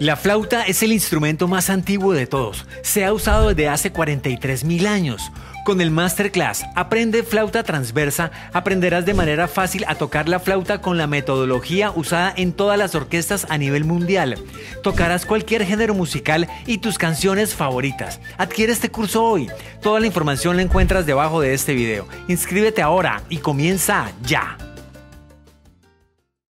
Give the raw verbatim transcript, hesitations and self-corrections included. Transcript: La flauta es el instrumento más antiguo de todos. Se ha usado desde hace cuarenta y tres mil años. Con el Masterclass Aprende Flauta Transversa aprenderás de manera fácil a tocar la flauta con la metodología usada en todas las orquestas a nivel mundial. Tocarás cualquier género musical y tus canciones favoritas. Adquiere este curso hoy. Toda la información la encuentras debajo de este video. Inscríbete ahora y comienza ya.